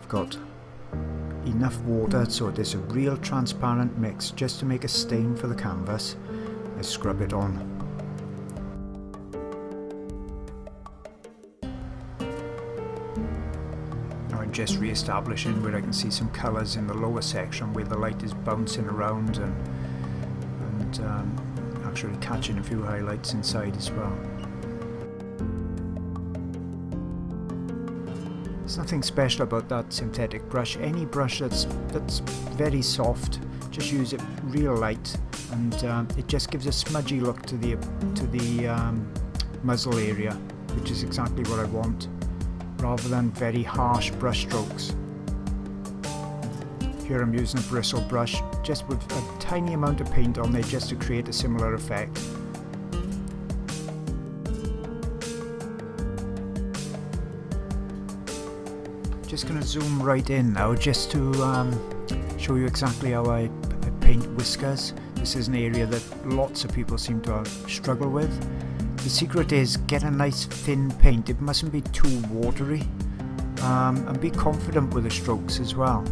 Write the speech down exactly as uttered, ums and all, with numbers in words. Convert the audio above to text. I've got enough water so it is a real transparent mix just to make a stain for the canvas. I scrub it on. Just re-establishing where I can see some colours in the lower section where the light is bouncing around and, and um, actually catching a few highlights inside as well. There's nothing special about that synthetic brush. Any brush that's, that's very soft, just use it real light, and um, it just gives a smudgy look to the, to the um, muzzle area, which is exactly what I want, rather than very harsh brush strokes. Here I'm using a bristle brush just with a tiny amount of paint on there just to create a similar effect. Just going to zoom right in now just to um, show you exactly how I paint whiskers. This is an area that lots of people seem to struggle with. The secret is get a nice thin paint. It mustn't be too watery, um, and be confident with the strokes as well.